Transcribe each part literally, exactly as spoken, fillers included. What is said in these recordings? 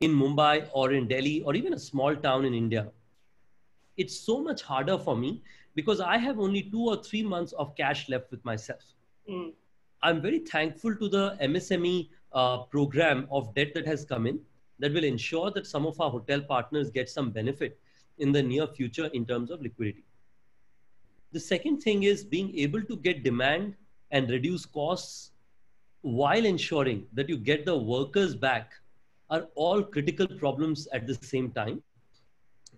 in Mumbai or in Delhi or even a small town in India, it's so much harder for me because I have only two or three months of cash left with myself. Mm. I'm very thankful to the M S M E uh, program of debt that has come in that will ensure that some of our hotel partners get some benefit in the near future in terms of liquidity. The second thing is being able to get demand and reduce costs while ensuring that you get the workers back are all critical problems at the same time.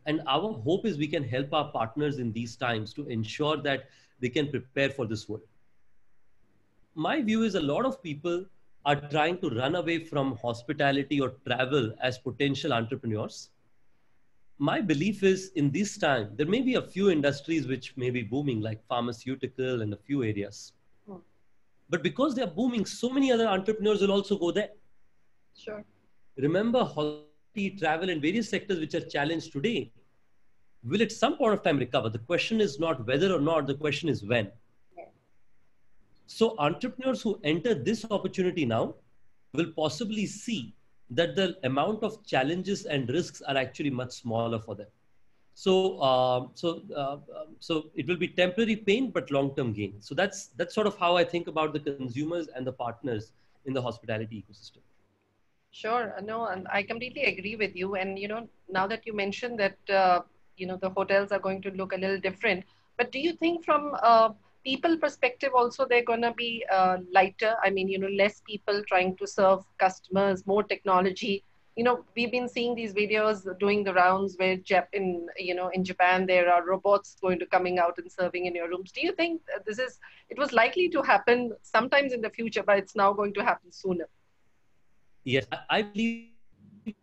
And our hope is we can help our partners in these times to ensure that they can prepare for this world. My view is a lot of people are trying to run away from hospitality or travel as potential entrepreneurs. My belief is in this time, there may be a few industries which may be booming like pharmaceutical and a few areas. Oh. But because they're booming, so many other entrepreneurs will also go there. Sure. Remember, hospitality, travel and various sectors which are challenged today will at some point of time recover. The question is not whether or not, the question is when. Yeah. So entrepreneurs who enter this opportunity now will possibly see that the amount of challenges and risks are actually much smaller for them. So, uh, so, uh, so it will be temporary pain, but long-term gain. So that's, that's sort of how I think about the consumers and the partners in the hospitality ecosystem. Sure, no, and I completely agree with you. And, you know, now that you mentioned that, uh, you know, the hotels are going to look a little different, but do you think from a people perspective also, they're going to be uh, lighter? I mean, you know, less people trying to serve customers, more technology. You know, we've been seeing these videos doing the rounds where Jap in, you know, in Japan, there are robots going to coming out and serving in your rooms. Do you think this is, it was likely to happen sometimes in the future, but it's now going to happen sooner? Yes, I believe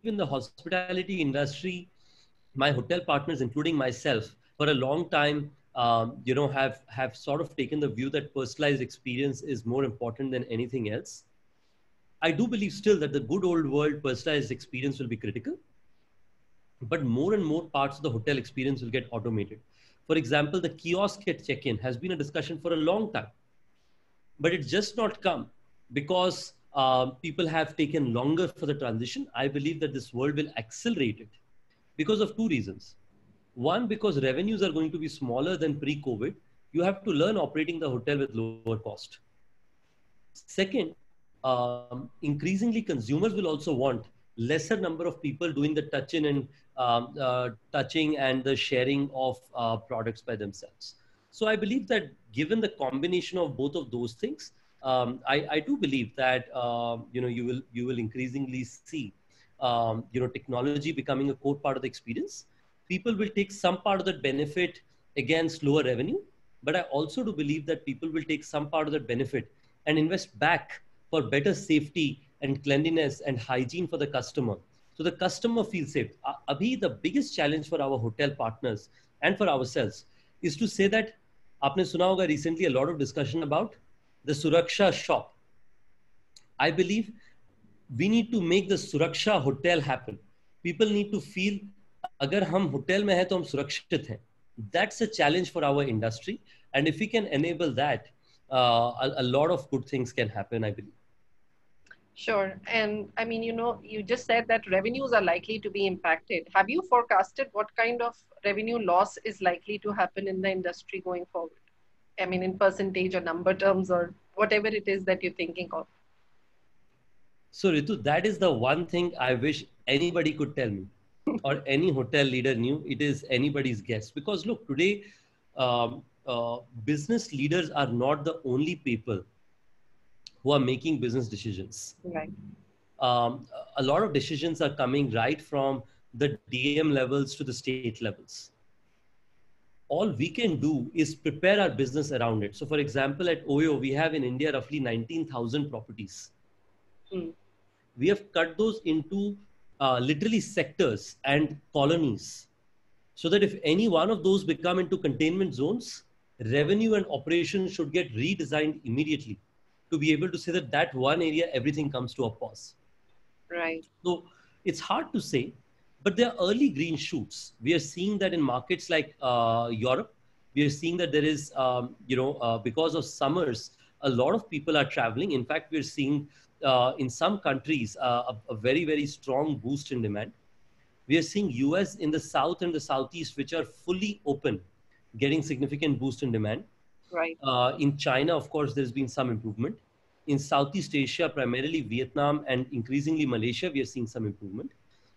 in the hospitality industry, my hotel partners, including myself, for a long time, um, you know, have, have sort of taken the view that personalized experience is more important than anything else. I do believe still that the good old world personalized experience will be critical, but more and more parts of the hotel experience will get automated. For example, the kiosk at check-in has been a discussion for a long time, but it's just not come because Um, people have taken longer for the transition. I believe that this world will accelerate it because of two reasons. One, because revenues are going to be smaller than pre-COVID. You have to learn operating the hotel with lower cost. Second, um, increasingly consumers will also want lesser number of people doing the touch-in and um, uh, touching and the sharing of uh, products by themselves. So I believe that given the combination of both of those things, Um, I, I do believe that, uh, you know, you will, you will increasingly see, um, you know, technology becoming a core part of the experience. People will take some part of that benefit against lower revenue, but I also do believe that people will take some part of that benefit and invest back for better safety and cleanliness and hygiene for the customer. So the customer feels safe. Uh, Abhi, the biggest challenge for our hotel partners and for ourselves is to say that, aapne suna hoga recently a lot of discussion about the Suraksha shop. I believe we need to make the Suraksha hotel happen. People need to feel, agar hum hotel mein hai, to hum surakshit hai. That's a challenge for our industry. And if we can enable that, uh, a, a lot of good things can happen, I believe. Sure. And I mean, you know, you just said that revenues are likely to be impacted. Have you forecasted what kind of revenue loss is likely to happen in the industry going forward? I mean, in percentage or number terms or whatever it is that you're thinking of. So Ritu, that is the one thing I wish anybody could tell me or any hotel leader knew. It is anybody's guess because look, today um, uh, business leaders are not the only people who are making business decisions. Right. Um, a lot of decisions are coming right from the D M levels to the state levels. All we can do is prepare our business around it. So for example, at O Y O, we have in India roughly nineteen thousand properties. Mm. We have cut those into uh, literally sectors and colonies so that if any one of those become into containment zones, revenue and operations should get redesigned immediately to be able to say that that one area, everything comes to a pause. Right. So it's hard to say. But there are early green shoots. We are seeing that in markets like uh, Europe. We are seeing that there is, um, you know, uh, because of summers, a lot of people are traveling. In fact, we're seeing uh, in some countries uh, a, a very, very strong boost in demand. We are seeing U S in the South and the Southeast, which are fully open, getting significant boost in demand. Right. Uh, in China, of course, there's been some improvement. In Southeast Asia, primarily Vietnam and increasingly Malaysia, we are seeing some improvement.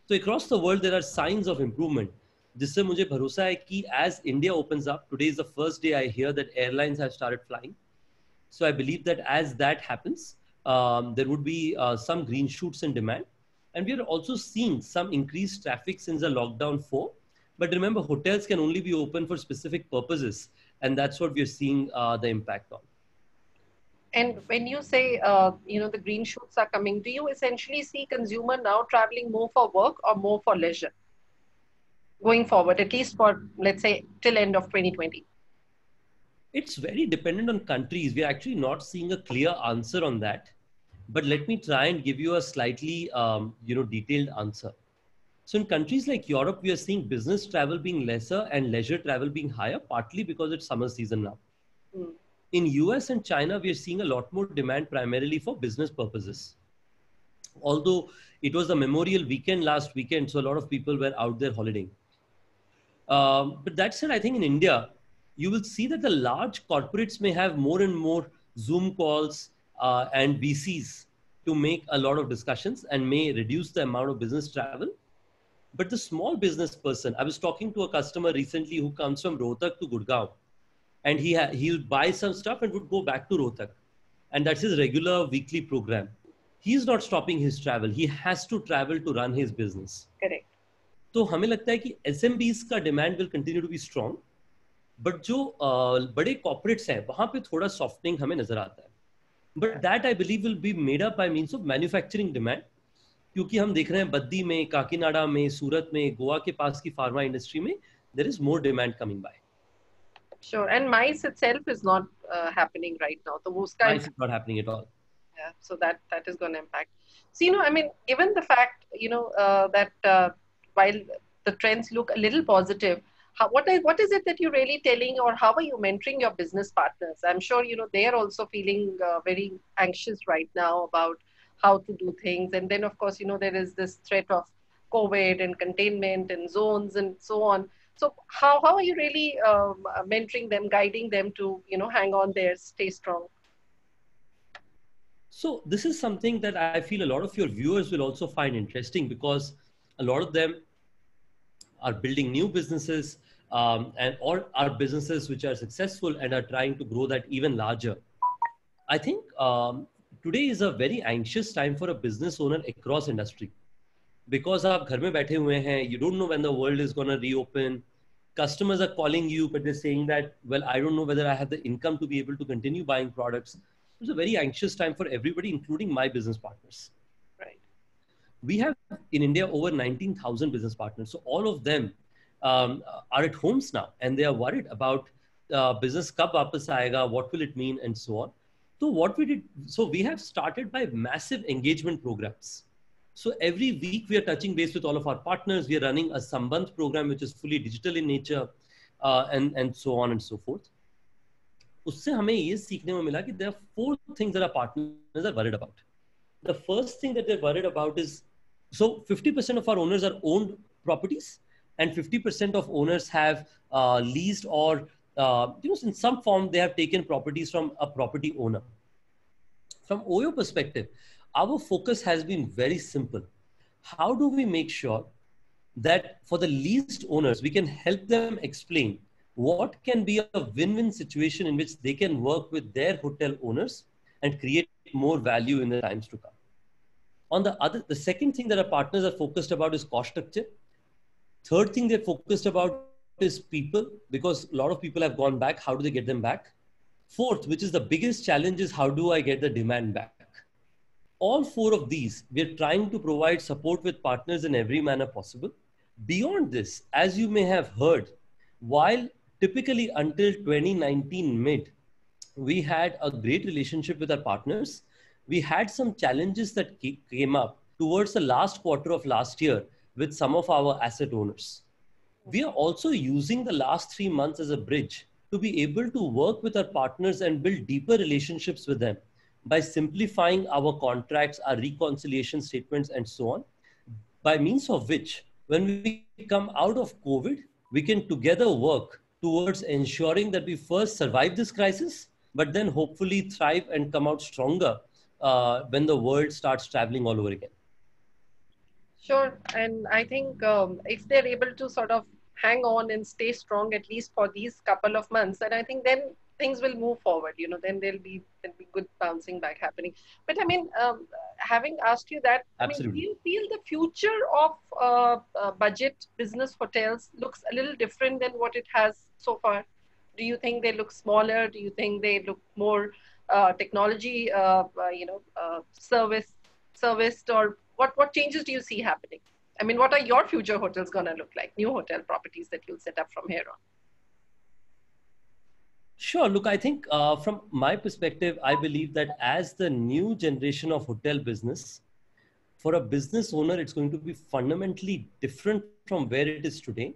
So across the world, there are signs of improvement. जिससे मुझे भरोसा है कि as India opens up, today is the first day I hear that airlines have started flying. So I believe that as that happens, um, there would be uh, some green shoots in demand. And we are also seeing some increased traffic since the lockdown four. But remember, hotels can only be open for specific purposes. And that's what we are seeing uh, the impact on. And when you say, uh, you know, the green shoots are coming, do you essentially see consumer now traveling more for work or more for leisure? Going forward, at least for, let's say, till end of twenty twenty? It's very dependent on countries. We're actually not seeing a clear answer on that. But let me try and give you a slightly, um, you know, detailed answer. So in countries like Europe, we are seeing business travel being lesser and leisure travel being higher, partly because it's summer season now. Mm. In U S and China, we are seeing a lot more demand primarily for business purposes. Although it was a Memorial weekend last weekend, so a lot of people were out there holidaying. Um, but that said, I think in India, you will see that the large corporates may have more and more Zoom calls uh, and V Cs to make a lot of discussions and may reduce the amount of business travel. But the small business person, I was talking to a customer recently who comes from Rohtak to Gurgaon, and he ha he'll buy some stuff and would go back to Rohtak. And that's his regular weekly program. He's not stopping his travel. He has to travel to run his business. Correct. तो हमें लगता है कि S M Bs का demand will continue to be strong, but जो uh, बड़े corporates हैं वहाँ पे थोड़ा सॉफ्टनिंग हमें नजर आता है. But that I believe will be made up by means of manufacturing demand, क्योंकि हम देख रहे हैं बद्दी में, काकीनाडा में, सूरत में, गोवा के पास की फार्मा इंडस्ट्री में there is more demand coming by. Sure. And MICE itself is not happening right now, तो वो उसका is not happening at all. Yeah, so that that is going to impact. So you know, I mean, given the fact, you know, uh, that uh, while the trends look a little positive, how, what, is, what is it that you're really telling, or how are you mentoring your business partners? I'm sure, you know, they're also feeling uh, very anxious right now about how to do things. And then, of course, you know, there is this threat of COVID and containment and zones and so on. So how, how are you really um, mentoring them, guiding them to, you know, hang on there, stay strong? So this is something that I feel a lot of your viewers will also find interesting, because a lot of them are building new businesses um, and or are businesses which are successful and are trying to grow that even larger. I think um, today is a very anxious time for a business owner across industry, because aap ghar mein baithe hue hain, you don't know when the world is going to reopen. Customers are calling you, but they're saying that, well, I don't know whether I have the income to be able to continue buying products. It's a very anxious time for everybody, including my business partners. We have in India over nineteen thousand business partners. So all of them um, are at homes now, and they are worried about uh, business kab wapas aayega, what will it mean, and so on. So what we did, so we have started by massive engagement programs. So every week we are touching base with all of our partners. We are running a Sambandh program, which is fully digital in nature, uh, and, and so on and so forth. Usse hame ye seekhne mein mila ki there are four things that our partners are worried about. The first thing that they're worried about is, so fifty percent of our owners are owned properties, and fifty percent of owners have uh, leased or uh, you know, in some form they have taken properties from a property owner. From O Y O perspective, our focus has been very simple. How do we make sure that for the leased owners, we can help them explain what can be a win-win situation in which they can work with their hotel owners and create more value in the times to come. On the other, the second thing that our partners are focused about is cost structure. Third thing they're focused about is people, because a lot of people have gone back. How do they get them back? Fourth, which is the biggest challenge, is how do I get the demand back? All four of these, we're trying to provide support with partners in every manner possible. Beyond this, as you may have heard, while typically until twenty nineteen mid, we had a great relationship with our partners. We had some challenges that came up towards the last quarter of last year with some of our asset owners. We are also using the last three months as a bridge to be able to work with our partners and build deeper relationships with them by simplifying our contracts, our reconciliation statements, and so on, by means of which, when we come out of COVID, we can together work towards ensuring that we first survive this crisis, but then hopefully thrive and come out stronger uh, when the world starts traveling all over again. Sure, and I think um, if they're able to sort of hang on and stay strong at least for these couple of months, and I think then things will move forward. You know, then there'll be there'll be good bouncing back happening. But I mean, um, having asked you that, absolutely. I mean, do you feel the future of uh, uh, budget business hotels looks a little different than what it has so far? Do you think they look smaller? Do you think they look more uh, technology, uh, uh, you know, uh, service serviced or What, what changes do you see happening? I mean, what are your future hotels going to look like? New hotel properties that you'll set up from here on? Sure. Look, I think uh, from my perspective, I believe that as the new generation of hotel business, for a business owner, it's going to be fundamentally different from where it is today,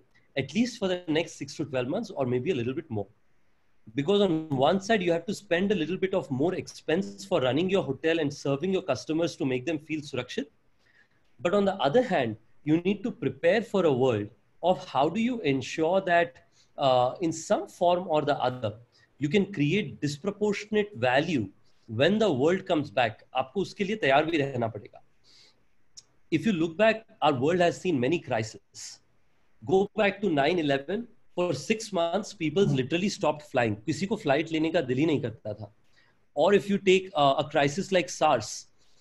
at least for the next six to twelve months or maybe a little bit more. Because on one side, you have to spend a little bit of more expense for running your hotel and serving your customers to make them feel Surakshit. But on the other hand, you need to prepare for a world of how do you ensure that uh, in some form or the other, you can create disproportionate value when the world comes back. Aapko uske liye taiyar bhi rehna padega. If you look back, our world has seen many crises. Go back to nine eleven. For six months, people literally stopped flying. Kisi ko flight lene ka dil hi nahi karta tha. Or if you take uh, a crisis like SARS,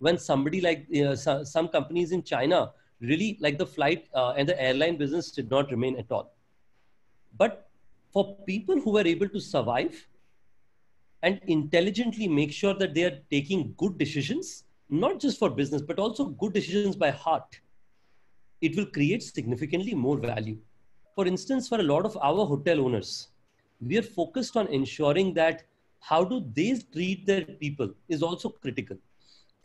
when somebody like uh, some companies in China really like the flight uh, and the airline business did not remain at all. But for people who were able to survive and intelligently make sure that they are taking good decisions, not just for business, but also good decisions by heart, it will create significantly more value. For instance, for a lot of our hotel owners, we are focused on ensuring that how do they treat their people is also critical.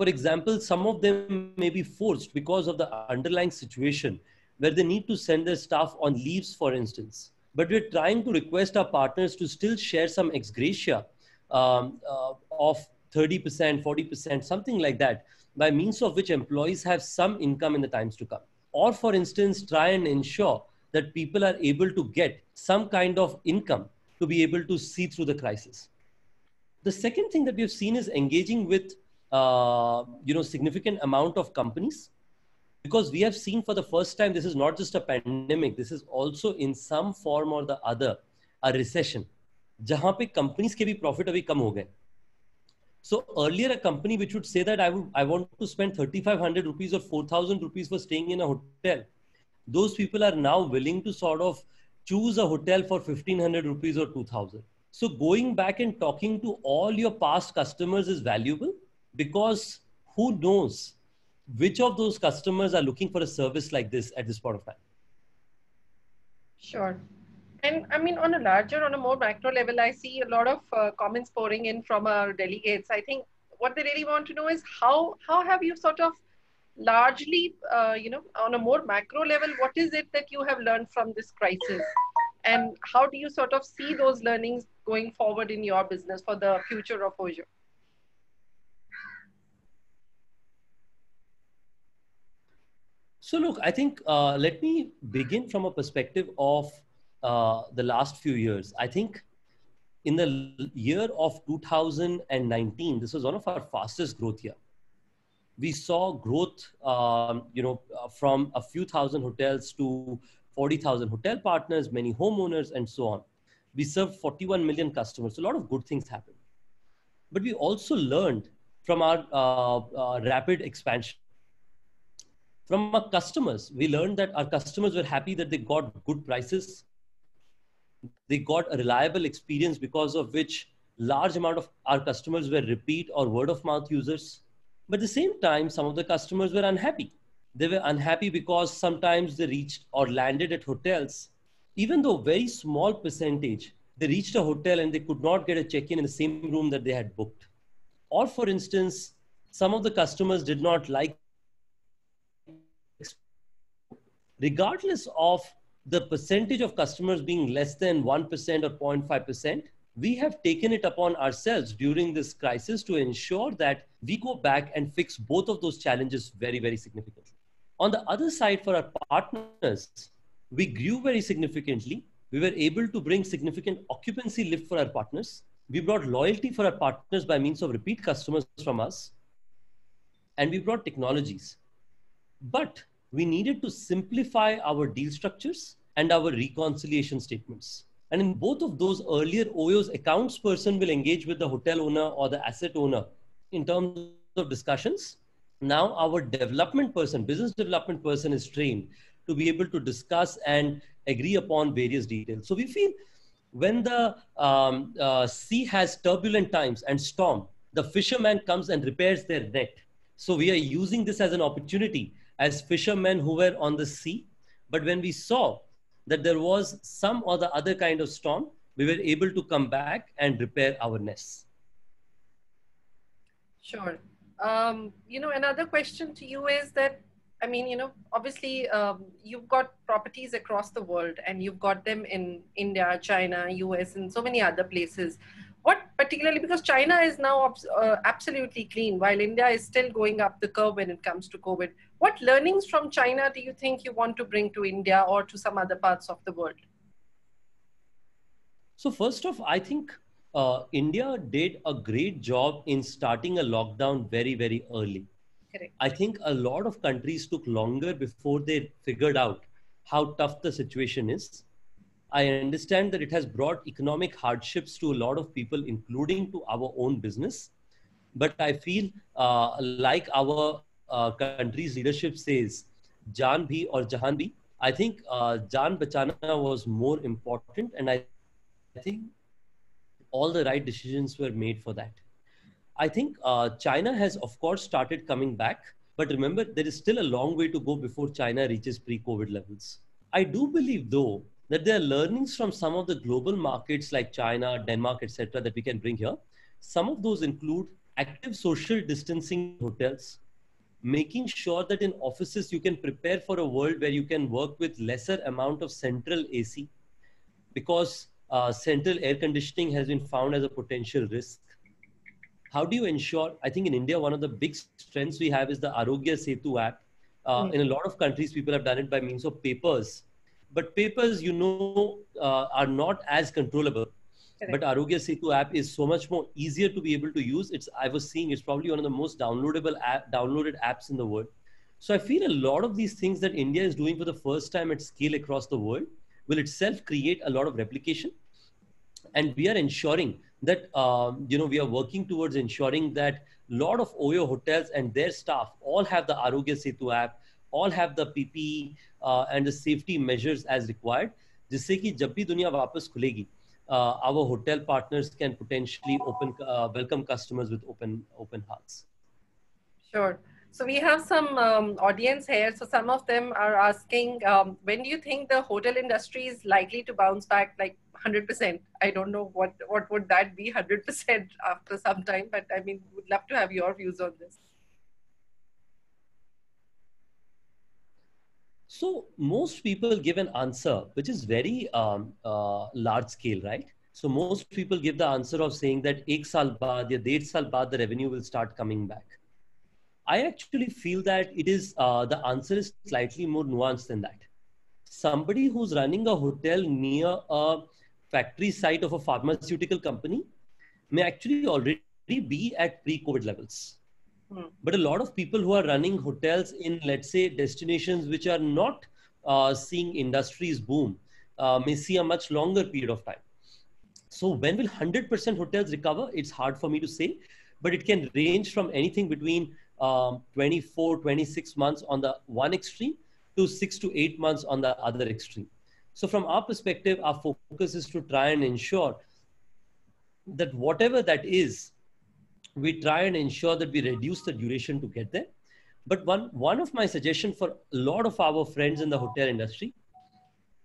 For example, some of them may be forced because of the underlying situation where they need to send their staff on leaves, for instance. But we're trying to request our partners to still share some ex gratia um, uh, of thirty percent, forty percent, something like that, by means of which employees have some income in the times to come. Or for instance, try and ensure that people are able to get some kind of income to be able to see through the crisis. The second thing that we've seen is engaging with Uh, you know, significant amount of companies, because we have seen for the first time, this is not just a pandemic, this is also in some form or the other, a recession, jahan pe companies ke bhi profit abhi kam ho gaye. So earlier a company which would say that I, would, I want to spend thirty-five hundred rupees or four thousand rupees for staying in a hotel, those people are now willing to sort of choose a hotel for fifteen hundred rupees or two thousand. So going back and talking to all your past customers is valuable, because who knows which of those customers are looking for a service like this at this point of time. Sure. And I mean, on a larger, on a more macro level, I see a lot of uh, comments pouring in from our delegates. I think what they really want to know is how, how have you sort of largely, uh, you know, on a more macro level, what is it that you have learned from this crisis? And how do you sort of see those learnings going forward in your business for the future of OYO? So look, I think uh, let me begin from a perspective of uh, the last few years. I think in the year of two thousand nineteen, this was one of our fastest growth year. We saw growth, um, you know, from a few thousand hotels to forty thousand hotel partners, many homeowners, and so on. We served forty-one million customers. So a lot of good things happened, but we also learned from our uh, uh, rapid expansion. From our customers, we learned that our customers were happy that they got good prices. They got a reliable experience, because of which large amount of our customers were repeat or word of mouth users. But at the same time, some of the customers were unhappy. They were unhappy because sometimes they reached or landed at hotels. Even though very small percentage, they reached a hotel and they could not get a check-in in the same room that they had booked. Or for instance, some of the customers did not like, regardless of the percentage of customers being less than one percent or zero point five percent, we have taken it upon ourselves during this crisis to ensure that we go back and fix both of those challenges very, very significantly. On the other side, for our partners, we grew very significantly. We were able to bring significant occupancy lift for our partners. We brought loyalty for our partners by means of repeat customers from us. And we brought technologies. But we needed to simplify our deal structures and our reconciliation statements. And in both of those earlier, O Y O's accounts person will engage with the hotel owner or the asset owner in terms of discussions. Now our development person, business development person is trained to be able to discuss and agree upon various details. So we feel when the um, uh, sea has turbulent times and storm, the fisherman comes and repairs their net. So we are using this as an opportunity as fishermen who were on the sea. But when we saw that there was some or the other kind of storm, we were able to come back and repair our nests. Sure. Um, you know, another question to you is that, I mean, you know, obviously um, you've got properties across the world and you've got them in India, China, U S and so many other places. What particularly, because China is now uh, absolutely clean while India is still going up the curve when it comes to COVID. What learnings from China do you think you want to bring to India or to some other parts of the world? So first off, I think uh, India did a great job in starting a lockdown very, very early. Correct. I think a lot of countries took longer before they figured out how tough the situation is. I understand that it has brought economic hardships to a lot of people, including to our own business. But I feel uh, like our uh, country's leadership says, Jaan bhi aur Jahan bhi. I think uh, Jaan bachana was more important. And I think all the right decisions were made for that. I think uh, China has, of course, started coming back. But remember, there is still a long way to go before China reaches pre-COVID levels. I do believe, though, that there are learnings from some of the global markets like China, Denmark, et cetera that we can bring here. Some of those include active social distancing hotels, making sure that in offices you can prepare for a world where you can work with lesser amount of central A C, because uh, central air conditioning has been found as a potential risk. How do you ensure, I think in India, one of the big strengths we have is the Aarogya Setu app. Uh, mm. In a lot of countries, people have done it by means of papers. But papers, you know, uh, are not as controllable. Correct. But Aarogya Setu app is so much more easier to be able to use. It's, I was seeing it's probably one of the most downloadable app, downloaded apps in the world. So I feel a lot of these things that India is doing for the first time at scale across the world will itself create a lot of replication. And we are ensuring that, um, you know, we are working towards ensuring that a lot of O Y O hotels and their staff all have the Aarogya Setu app, all have the P P E uh, and the safety measures as required. जिससे कि जब भी दुनिया वापस खुलेगी, our hotel partners can potentially open uh, welcome customers with open open hearts. Sure. So we have some um, audience here. So some of them are asking, um, when do you think the hotel industry is likely to bounce back, like one hundred percent? I don't know what what would that be, one hundred percent after some time, but I mean, would love to have your views on this. So most people give an answer, which is very um, uh, large scale, right? So most people give the answer of saying that ek saal baad ya ded saal baad, the revenue will start coming back. I actually feel that it is, uh, the answer is slightly more nuanced than that. Somebody who's running a hotel near a factory site of a pharmaceutical company may actually already be at pre-COVID levels. But a lot of people who are running hotels in, let's say, destinations which are not uh, seeing industries boom uh, may see a much longer period of time. So when will one hundred percent hotels recover? It's hard for me to say, but it can range from anything between um, twenty-four, twenty-six months on the one extreme to six to eight months on the other extreme. So from our perspective, our focus is to try and ensure that whatever that is, we try and ensure that we reduce the duration to get there. But one, one of my suggestions for a lot of our friends in the hotel industry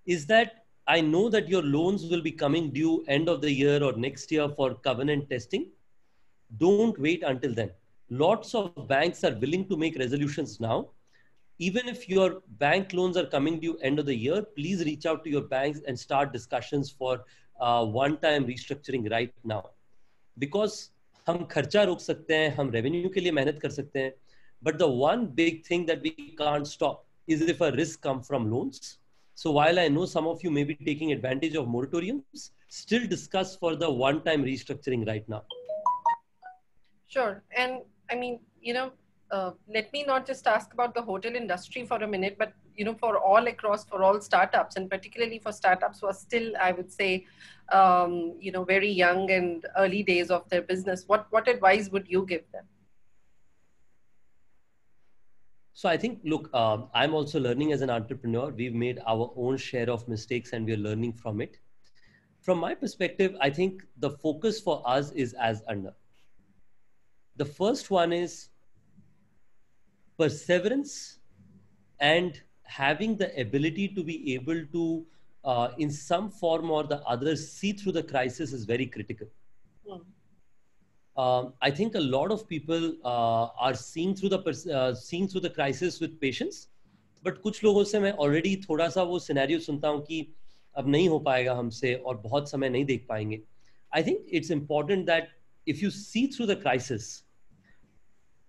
is that I know that your loans will be coming due end of the year or next year for covenant testing. Don't wait until then. Lots of banks are willing to make resolutions now. even if your bank loans are coming due end of the year, please reach out to your banks and start discussions for uh, one-time restructuring right now, because हम खर्चा रोक सकते हैं, हम revenue के लिए मेहनत कर सकते हैं. But the one big thing that we can't stop is if a risk come from loans. So while I know some of you may be taking advantage of moratoriums, still discuss for the one-time restructuring right now. Sure, and I mean, you know, uh, let me not just ask about the hotel industry for a minute, but you know, for all across, for all startups, and particularly for startups who are still, I would say, um, you know, very young and early days of their business, what what advice would you give them? So I think, look, uh, I'm also learning as an entrepreneur. We've made our own share of mistakes and we're learning from it. From my perspective, I think the focus for us is as under. The first one is perseverance and having the ability to be able to, uh, in some form or the other, see through the crisis is very critical. Yeah. Um, I think a lot of people uh, are seeing through the uh, seeing through the crisis with patience, but कुछ लोगों से मैं already थोड़ा सा वो scenario सुनता हूँ कि अब नहीं हो पाएगा हमसे और बहुत समय नहीं देख पाएंगे. I think it's important that if you see through the crisis,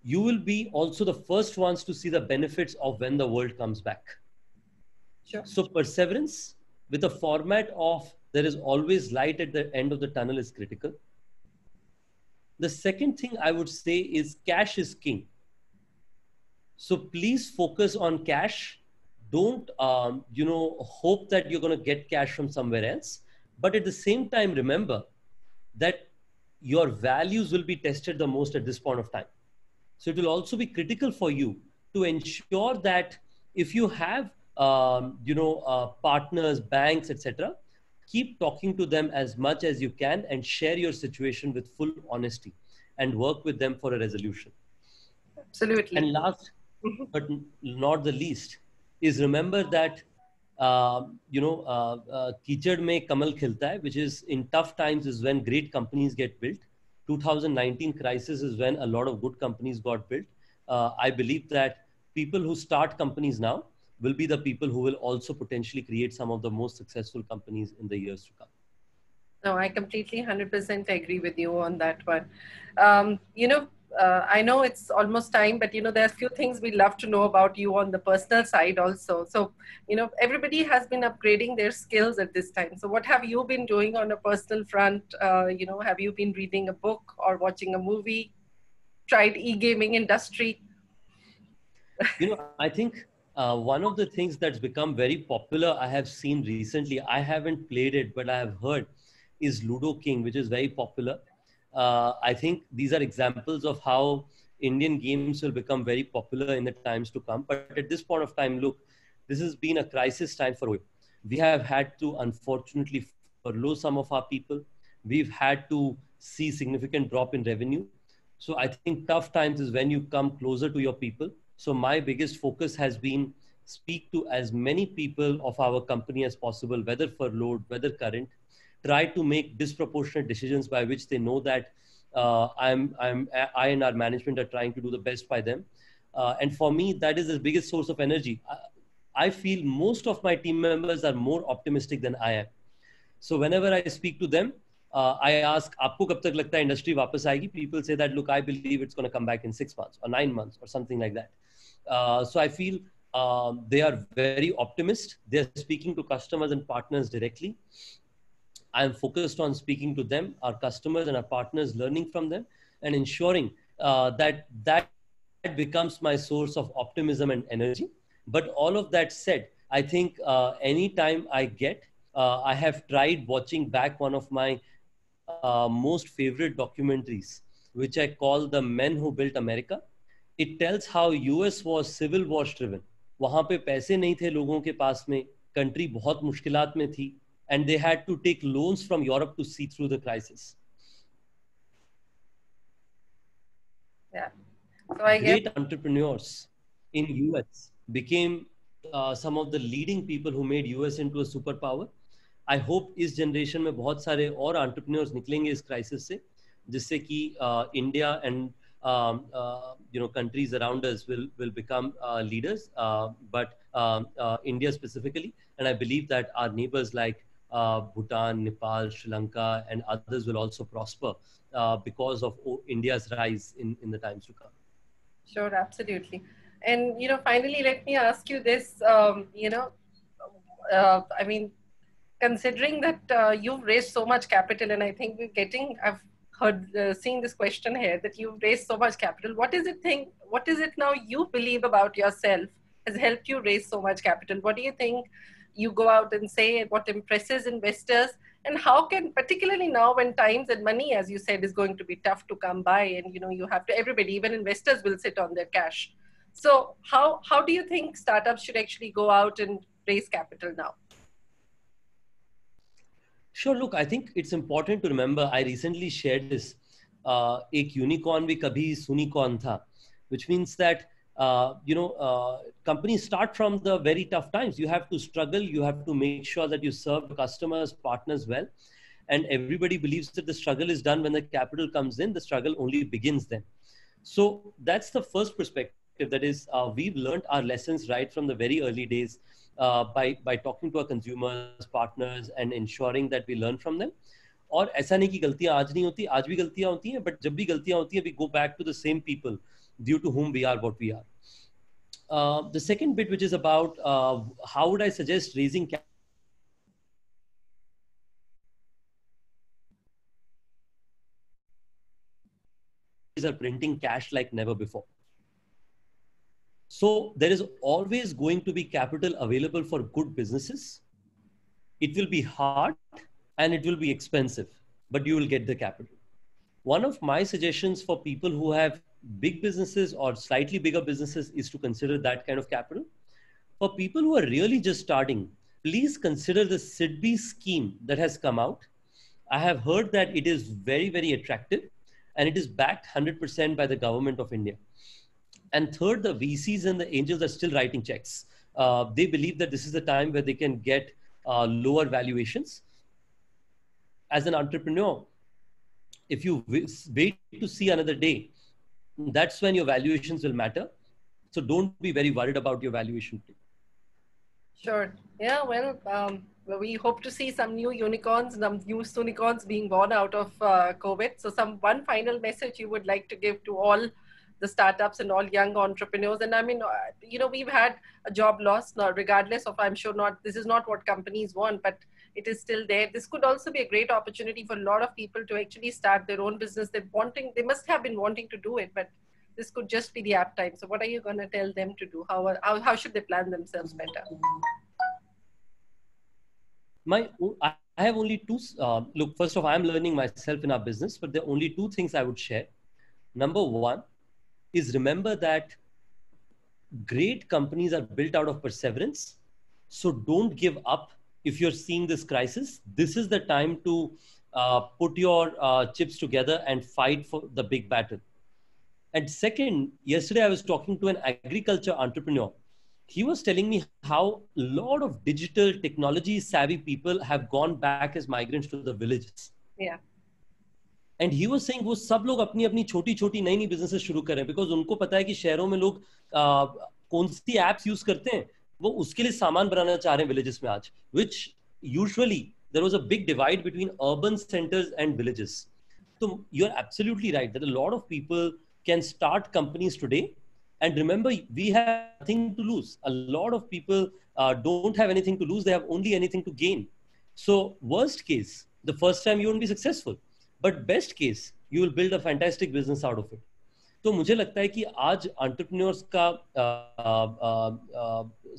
you will be also the first ones to see the benefits of when the world comes back. Sure. So perseverance with a format of there is always light at the end of the tunnel is critical. The second thing I would say is cash is king. So please focus on cash. Don't, um, you know, hope that you're going to get cash from somewhere else. But at the same time, remember that your values will be tested the most at this point of time. So it will also be critical for you to ensure that if you have, um, you know, uh, partners, banks, et cetera, keep talking to them as much as you can and share your situation with full honesty and work with them for a resolution. Absolutely. And last, but not the least, is remember that, uh, you know, uh, uh, Kichad mein Kamal khilta hai, which is in tough times is when great companies get built. twenty nineteen crisis is when a lot of good companies got built. Uh, I believe that people who start companies now will be the people who will also potentially create some of the most successful companies in the years to come. No, I completely one hundred percent agree with you on that one. Um, you know, uh, I know it's almost time, but you know, there's a few things we love to know about you on the personal side also. So, you know, everybody has been upgrading their skills at this time. So what have you been doing on a personal front? Uh, you know, have you been reading a book or watching a movie? Tried e-gaming industry? You know, I think, Uh, one of the things that's become very popular, I have seen recently, I haven't played it, but I have heard, is Ludo King, which is very popular. Uh, I think these are examples of how Indian games will become very popular in the times to come. But at this point of time, look, this has been a crisis time for O Y O. We have had to, unfortunately, furlough some of our people. We've had to see significant drop in revenue. So I think tough times is when you come closer to your people. So my biggest focus has been speak to as many people of our company as possible, whether furloughed, whether current, try to make disproportionate decisions by which they know that uh, I'm, I'm, I and our management are trying to do the best by them. Uh, and for me, that is the biggest source of energy. I, I feel most of my team members are more optimistic than I am. So whenever I speak to them, uh, I ask, "Aapko kab tak lagta hai industry wapas aayegi?" People say that, "Look, I believe it's going to come back in six months or nine months or something like that." Uh, so I feel um, they are very optimist. They're speaking to customers and partners directly. I'm focused on speaking to them, our customers and our partners, learning from them and ensuring uh, that that becomes my source of optimism and energy. But all of that said, I think uh, any time I get, uh, I have tried watching back one of my uh, most favorite documentaries, which I call The Men Who Built America. It tells how U S was civil war driven. वहाँ पे पैसे नहीं थे लोगों के पास में, country बहुत मुश्किलात में थी, and they had to take loans from Europe to see through the crisis. Yeah, so I guess great entrepreneurs in U S became uh, some of the leading people who made U S into a superpower. I hope इस generation में बहुत सारे और entrepreneurs निकलेंगे इस crisis से, जिससे कि uh, India and um, uh, you know, countries around us will will become uh, leaders, uh, but um, uh, India specifically, and I believe that our neighbors like uh, Bhutan, Nepal, Sri Lanka, and others will also prosper uh, because of India's rise in in the times to come. Sure, absolutely. And you know, finally, let me ask you this. Um, you know, uh, I mean, considering that uh, you've raised so much capital, and I think we're getting, I've heard, uh, seen this question here, that you've raised so much capital. What is it thing? What is it now you believe about yourself has helped you raise so much capital? What do you think you go out and say? What impresses investors? And how can, particularly now when times and money, as you said, is going to be tough to come by, and you know, you have to, everybody, even investors, will sit on their cash. So how, how do you think startups should actually go out and raise capital now? Sure, look, I think it's important to remember, I recently shared this, uh, ek unicorn bhi kabhi sunicorn tha, which means that, uh, you know, uh, companies start from the very tough times. You have to struggle, you have to make sure that you serve customers, partners well, and everybody believes that the struggle is done when the capital comes in, the struggle only begins then. So that's the first perspective. That is, uh, we've learned our lessons right from the very early days uh, by by talking to our consumers, partners, and ensuring that we learn from them. और ऐसा नहीं कि गलतियाँ आज नहीं होती, आज भी गलतियाँ होती हैं, but जब भी गलतियाँ होती हैं, we go back to the same people due to whom we are what we are. Uh, the second bit, which is about uh, how would I suggest raising capital. Are printing cash like never before. So there is always going to be capital available for good businesses. It will be hard and it will be expensive, but you will get the capital. One of my suggestions for people who have big businesses or slightly bigger businesses is to consider that kind of capital. For people who are really just starting, please consider the S I D B I scheme that has come out. I have heard that it is very, very attractive and it is backed one hundred percent by the government of India. And third, the V Cs and the angels are still writing checks. Uh, they believe that this is the time where they can get uh, lower valuations. As an entrepreneur, if you wait to see another day, that's when your valuations will matter. So don't be very worried about your valuation. Sure. Yeah, well, um, we hope to see some new unicorns, some new sunicorns being born out of uh, COVID. So some one final message you would like to give to all the startups and all young entrepreneurs. And I mean, you know, we've had a job loss, regardless of, I'm sure not, this is not what companies want, but it is still there. This could also be a great opportunity for a lot of people to actually start their own business. They're wanting, they must have been wanting to do it, but this could just be the apt time. So what are you going to tell them to do? How, are, how, how should they plan themselves better? My, I have only two, uh, look, first of all, I'm learning myself in our business, but there are only two things I would share. Number one, is remember that great companies are built out of perseverance. So don't give up if you're seeing this crisis. This is the time to uh, put your uh, chips together and fight for the big battle. And second, yesterday I was talking to an agriculture entrepreneur. He was telling me how a lot of digital technology savvy people have gone back as migrants to the villages. Yeah. And he was saying वो सब लोग अपनी अपनी छोटी छोटी नई नई businesses शुरू करें because उनको पता है कि शहरों में लोग कौन सी apps use करते हैं, वो उसके लिए सामान बनाना चाह रहे हैं villages में आज, which usually there was a big divide between urban centers and villages. So you're absolutely right that a lot of people can start companies today, and remember we have nothing to lose. A lot of people uh, don't have anything to lose; they have only anything to gain. So worst case, the first time you won't be successful. But best case, you will build a fantastic business out of it. तो मुझे लगता है कि आज entrepreneurs का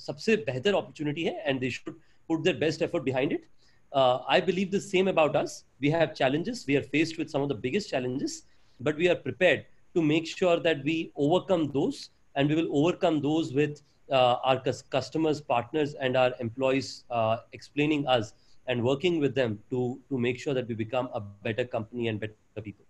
सबसे बेहतर opportunity है, and they should put their best effort behind it. Uh, I believe the same about us. We have challenges. We are faced with some of the biggest challenges, but we are prepared to make sure that we overcome those, and we will overcome those with uh, our customers, partners, and our employees uh, explaining us and working with them to, to make sure that we become a better company and better people.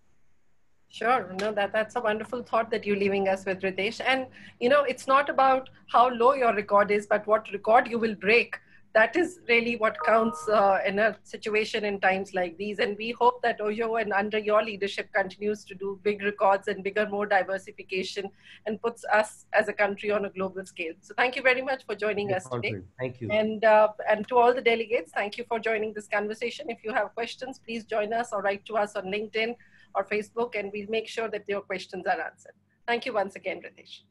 Sure, no, that, that's a wonderful thought that you're leaving us with, Ritesh. And, you know, it's not about how low your record is, but what record you will break that is really what counts uh, in a situation in times like these. And we hope that O Y O and under your leadership continues to do big records and bigger, more diversification, and puts us as a country on a global scale. So thank you very much for joining us today. Thank you. And, uh, and to all the delegates, thank you for joining this conversation. If you have questions, please join us or write to us on LinkedIn or Facebook, and we'll make sure that your questions are answered. Thank you once again, Ritesh.